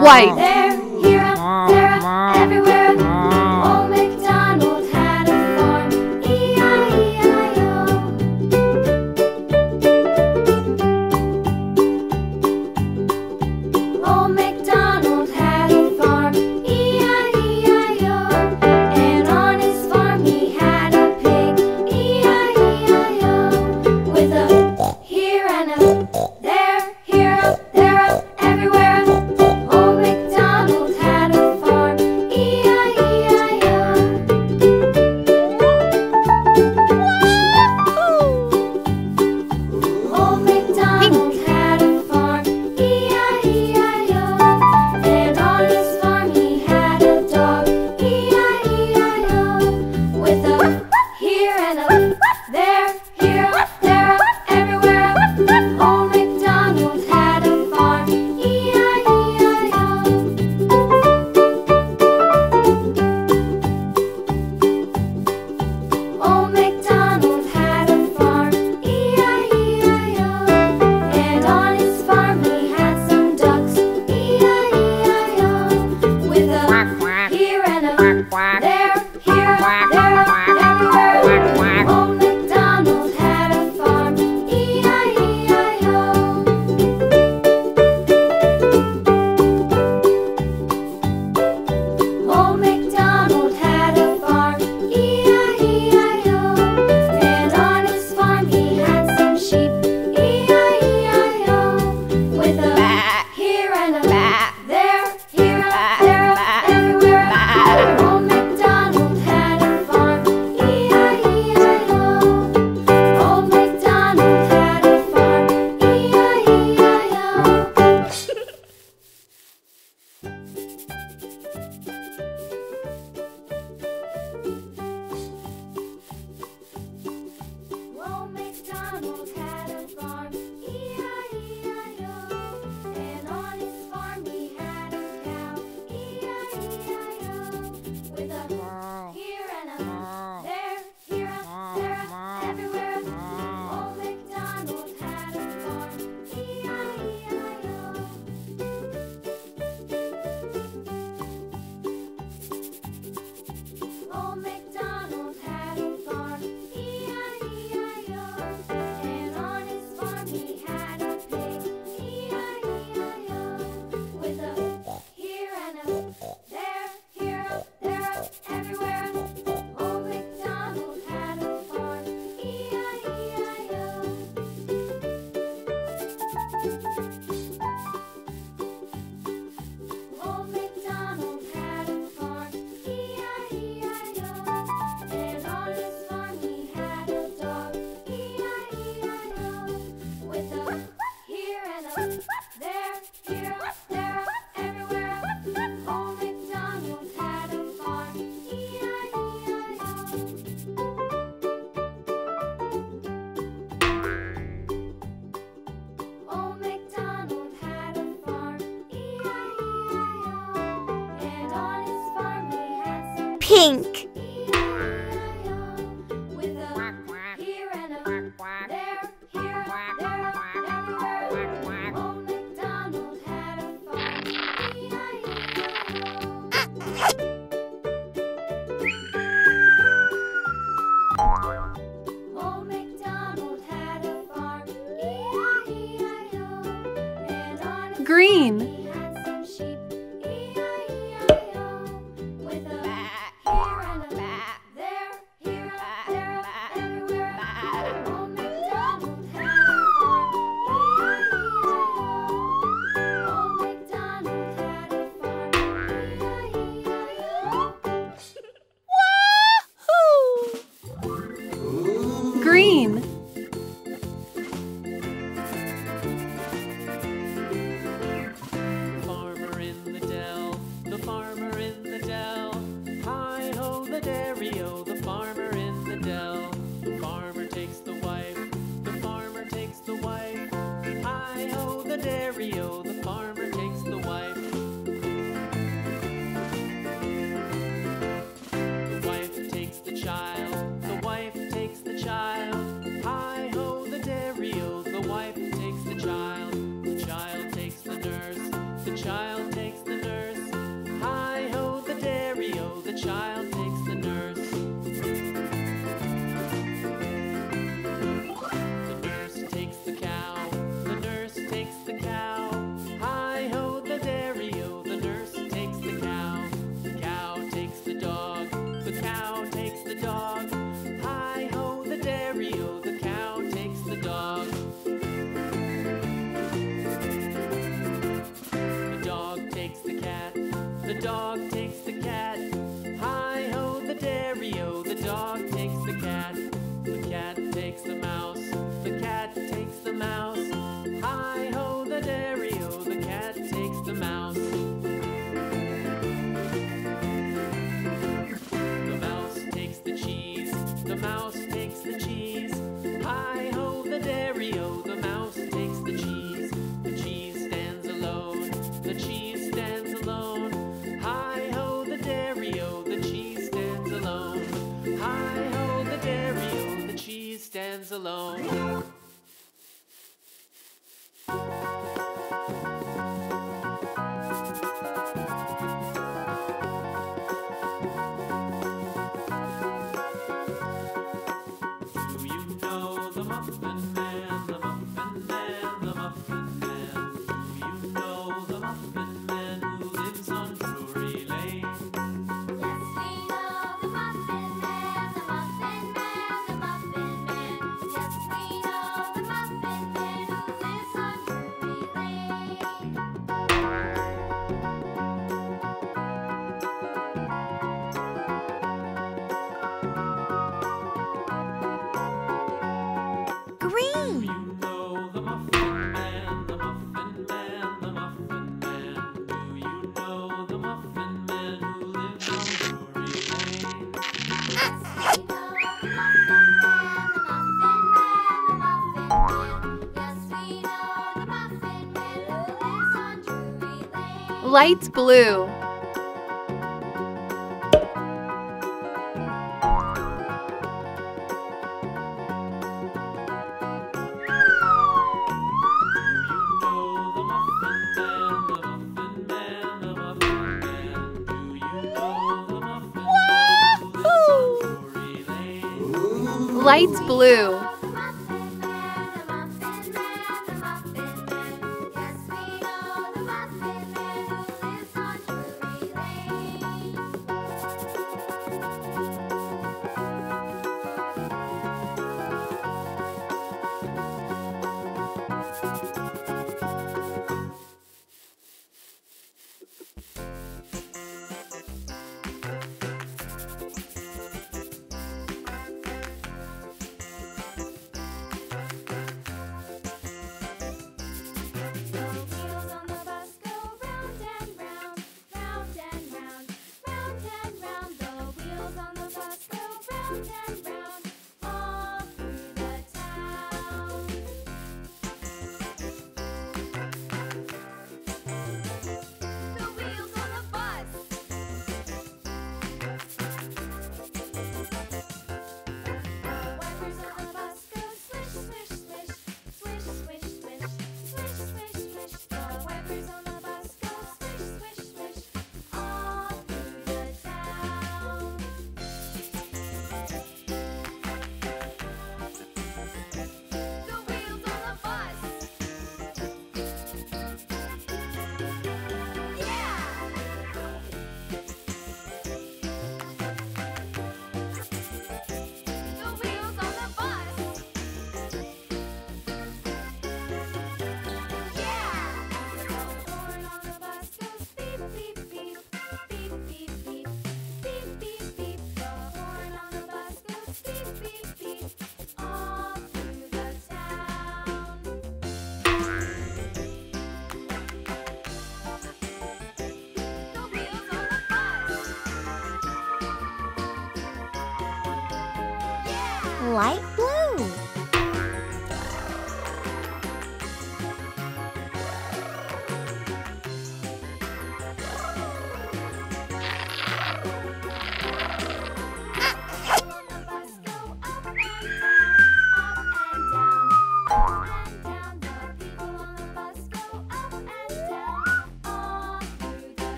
white. There, here, there, everywhere. Old MacDonald had a farm, E-I-E-I-O. Old MacDonald had a farm, E-I-E-I-O. And on his farm he had a pig, E-I-E-I-O. With a here and a there, here, a there, a everywhere. Old MacDonald had a farm, E-I-E-I-O. Old MacDonald had a farm, E-I-E-I-O. And on his farm he had a dog, E-I-E-I-O. With a here and a there, here, a there, a everywhere. Old MacDonald had a farm, E-I-E-I-O. Old MacDonald had a farm, E-I-E-I-O. And on his farm he had some ducks, E-I-E-I-O. With a here and a there, here, a there, a everywhere. Old MacDonald had a farm, E-I-E-I-O. Old MacDonald had a farm, E-I-E-I-O. And on his farm he had some sheep, E-I-E-I-O. With a here and a there, here, a there, a everywhere. Old MacDonald had a farm, E-I-E-I-O. Old MacDonald had a farm, E-I-E-I-O. Old MacDonald had a farm, E-I-E-I-O. And on his farm he had a cow, E-I-E-I-O. With a here and a there, here, a there, a everywhere. Old MacDonald had a farm, E-I-E-I-O. Old MacDonald had a farm, E-I-E-I-O. And on his farm he had a pig, E-I-E-I-O. With a here and a there, here, a there, a everywhere. Old MacDonald had a farm, E-I-E-I-O. Old MacDonald had a farm, E-I-E-I-O. And on his farm he had a dog, E-I-E-I-O. With a here and a there, here, a there, a everywhere. Old MacDonald had a farm, E-I-E-I-O. Old MacDonald had a farm, E-I-E-I-O. And on his farm he had some pink. E-I-E-I-O. With a here and a there, here, a there, a everywhere. Old MacDonald had a farm, E-I-E-I-O. Old MacDonald had a farm, E-I-E-I-O. And on his Green. he had some sheep, E-I-E-I-O. With a here and a there, here, a there, a everywhere. Old MacDonald had a farm, E-I-E-I-O. Old MacDonald had a farm, E-I-E-I-O. Green. Farmer in the dell, the farmer in the dell. Hi ho, the dairy-o, the farmer in the dell. The farmer takes the wife, the farmer takes the wife. Hi ho, the dairy-o, the farmer takes the wife. The wife takes the child, the wife takes the child. Hi ho, the dairy-o, the wife takes the child. The child takes the nurse, the child takes the embryo, the mouse takes the cheese. The cheese stands alone, the cheese stands alone. Hi-ho the dairy-o, the cheese stands alone. Hi-ho the dairy-o, the cheese stands alone. Light blue. Wahoo! Light blue. Light blue.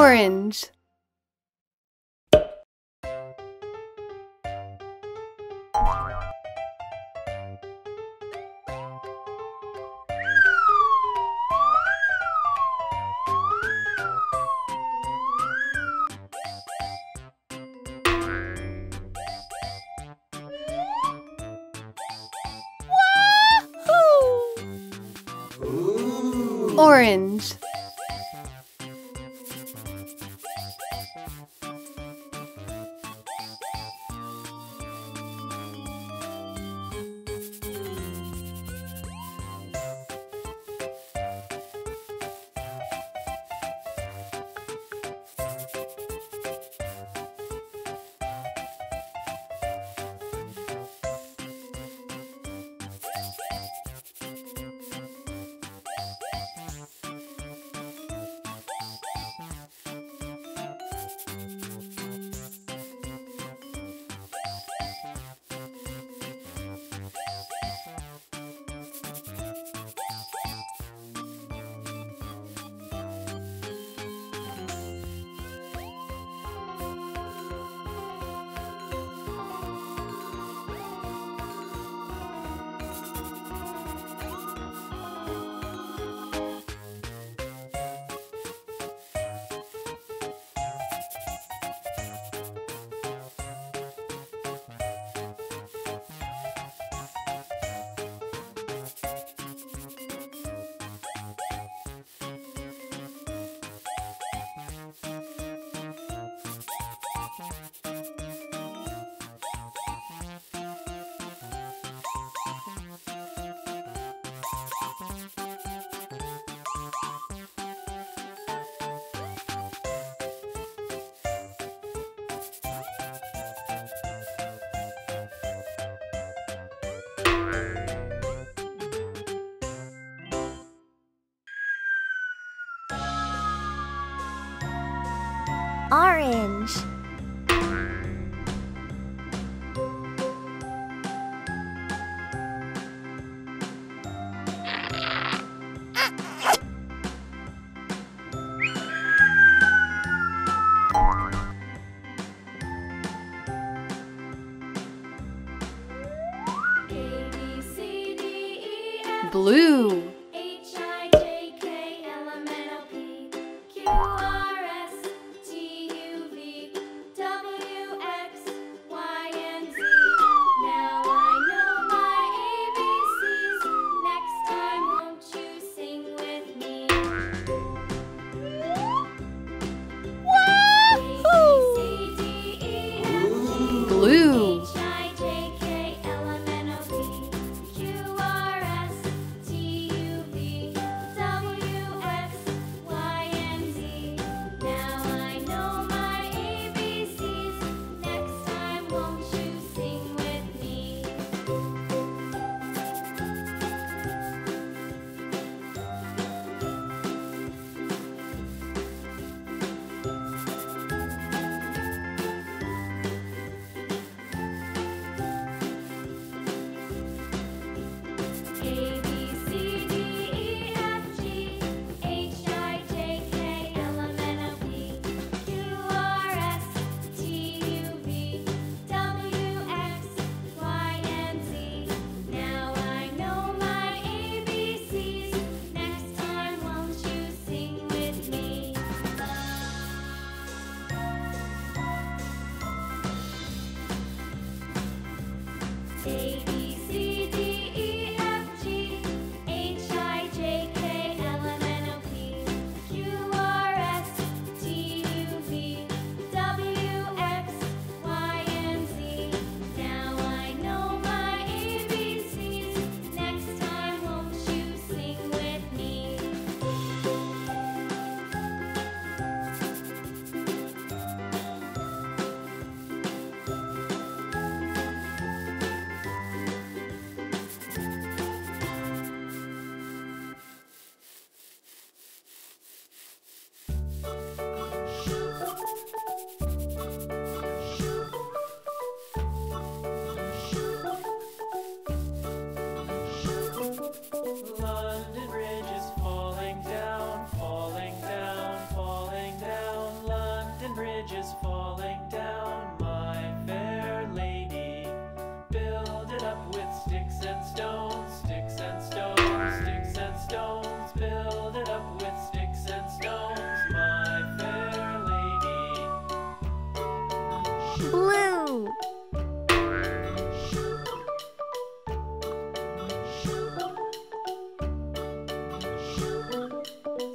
Orange. Orange. Orange, A, B, C, D, E, F, blue. Blue. H, I, J, K, L, M, N, O, P, Q, R, S, T, U, V, W, X, Y, and Z. Now I know my ABCs. Next time, won't you sing with me? A, B, C, D, E, F, G, H, I, J, K, L, M, N, O, P, Q, R, S, T, U, V, W, X, Y, and Z. Now I know my ABCs. Next time, won't you sing with me? Is falling down, my fair lady. Build it up with sticks and stones, sticks and stones, sticks and stones. Build it up with sticks and stones, my fair lady. Blue.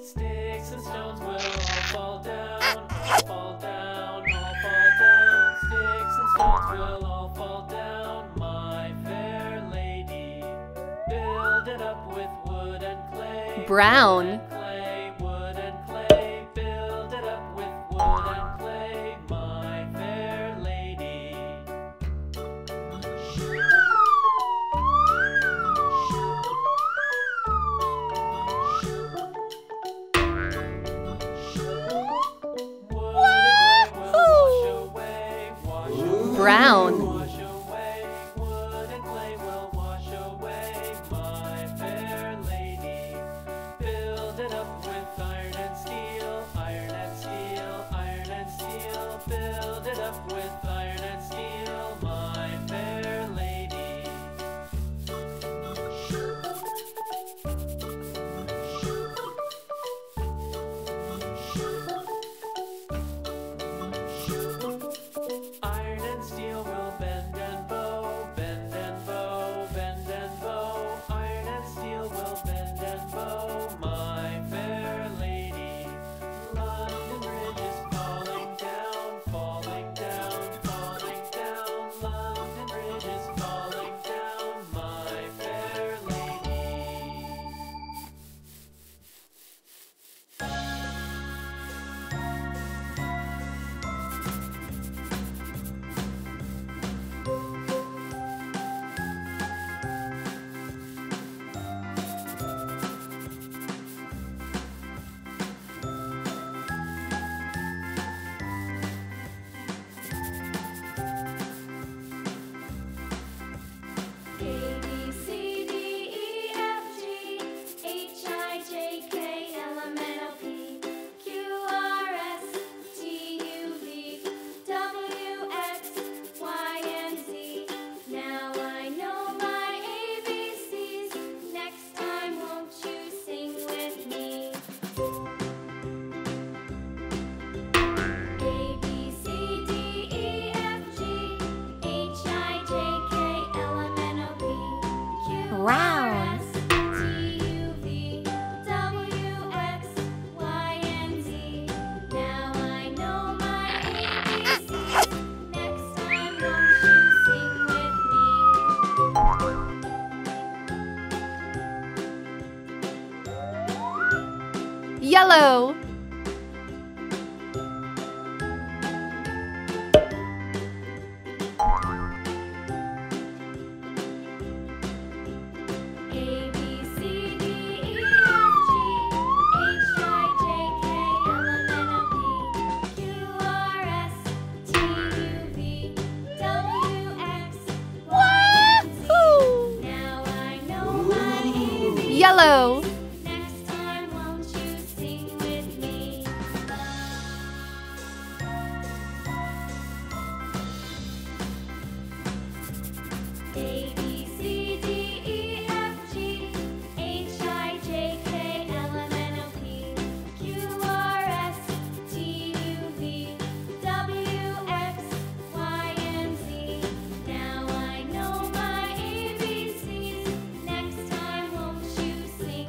Sticks and stones will all fall down, all fall down. Will all fall down, my fair lady. Build it up with wood and clay. Brown. Wood and clay. Build it up with wood and clay, my fair lady. Brown. Wash away, wood and clay will wash away, my fair lady. Build it up with yellow. Yellow. Next time, won't you sing with me? A, B, C, D, E, F, G, H, I, J, K, L, M, N, O, P, Q, R, S, T, U, V, W, X, Y, and Z. Now I know my ABCs. Next time, won't you me.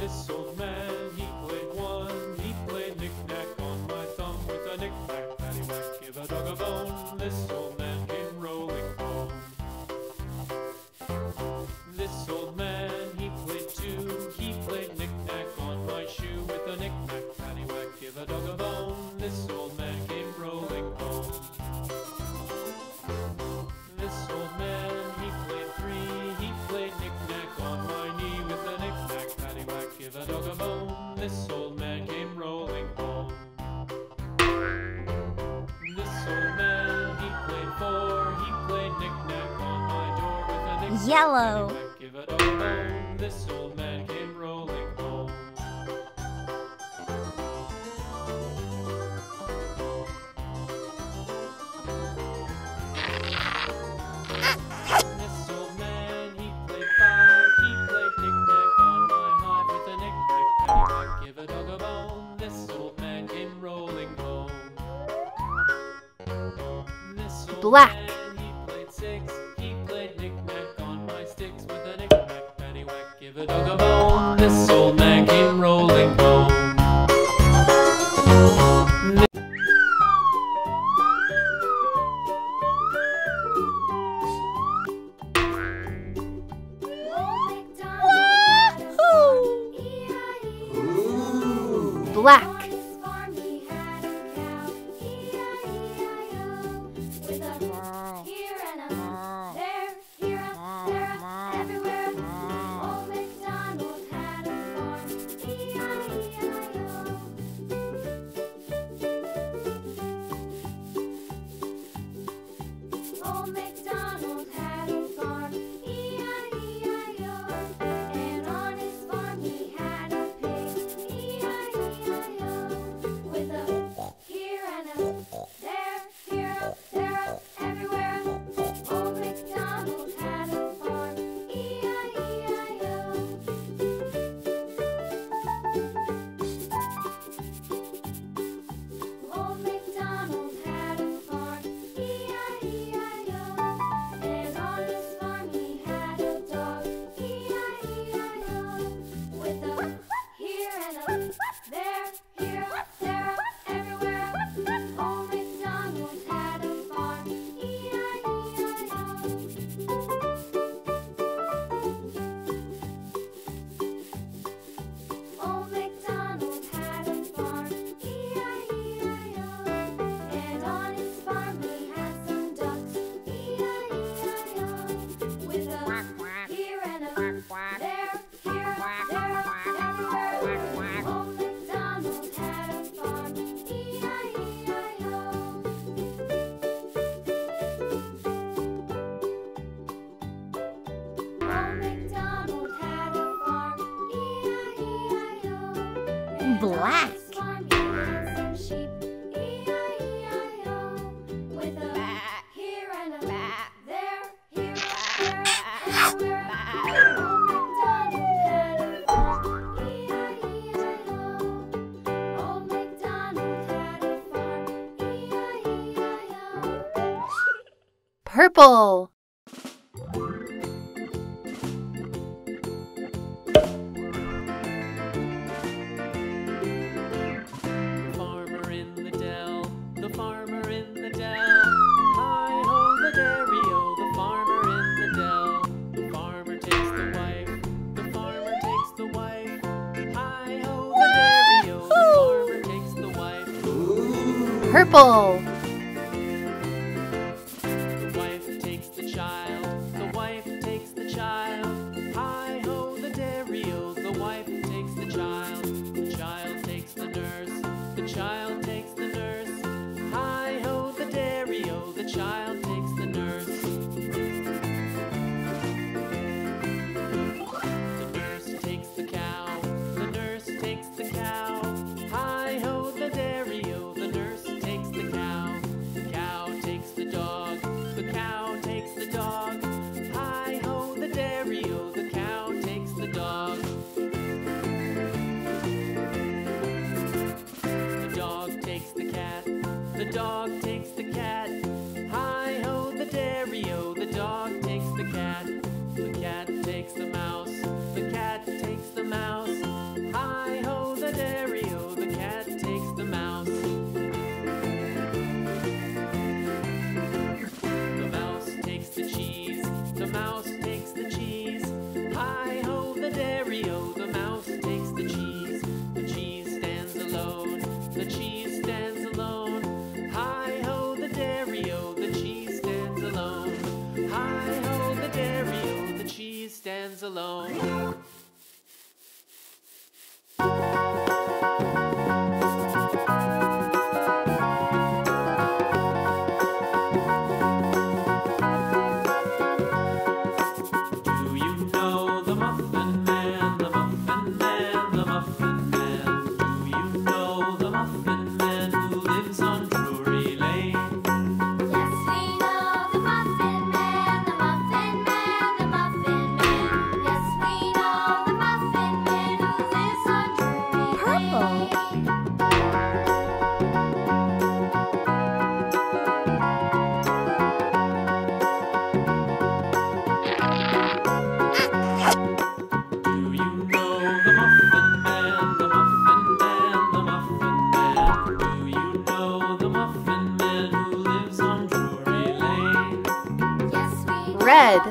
This old man, he played one, he played knick-knack on my thumb with a knick-knack, paddywhack, give a dog a bone. This old man came rolling home. This old man, he played two, he played knick-knack on my shoe with a knick-knack, paddywhack, give a dog a bone. This old man came rolling home. This old man, he played three, he played knick-knack on my knee with a knick-knack, paddywhack, give a dog a bone. This old man came rolling home. This old man, he played four, he played knick-knack on my door with a knick-knack, Yellow. Paddywhack, give a dog a bone. This old man came rolling home. This old man, he played five, he played knick-knack on my hide with a knick-knack, paddywhack, give a dog a bone. This old man came rolling home. This old Black. man, he played six, he played knick-knack on my sticks with a knick-knack, paddywhack, give a dog a bone. This old man came rolling home. Black. Black. purple. Purple. The wife takes the child. The wife takes the child. Hi ho, the dairy-o. The wife takes the child. The child takes the nurse. The child takes the nurse. Hi ho, the dairy-o. The child takes the nurse. The nurse takes the cow. The nurse takes the cow. Hi ho, the dairy-o. The dog takes the cat. Hi-ho, the dairy-o. The dog takes the cat. The cat takes the mouse. The cat takes the mouse. Hi-ho, the dairy-o. The cat takes the mouse. The mouse takes the cheese. The mouse takes the cheese. Hi-ho, the dairy-o. The mouse takes the cheese. The cheese stands alone. The cheese stands alone. Hi-ho, the dairy-o, the cheese stands alone. Hi-ho, the dairy-o, the cheese stands alone. Red.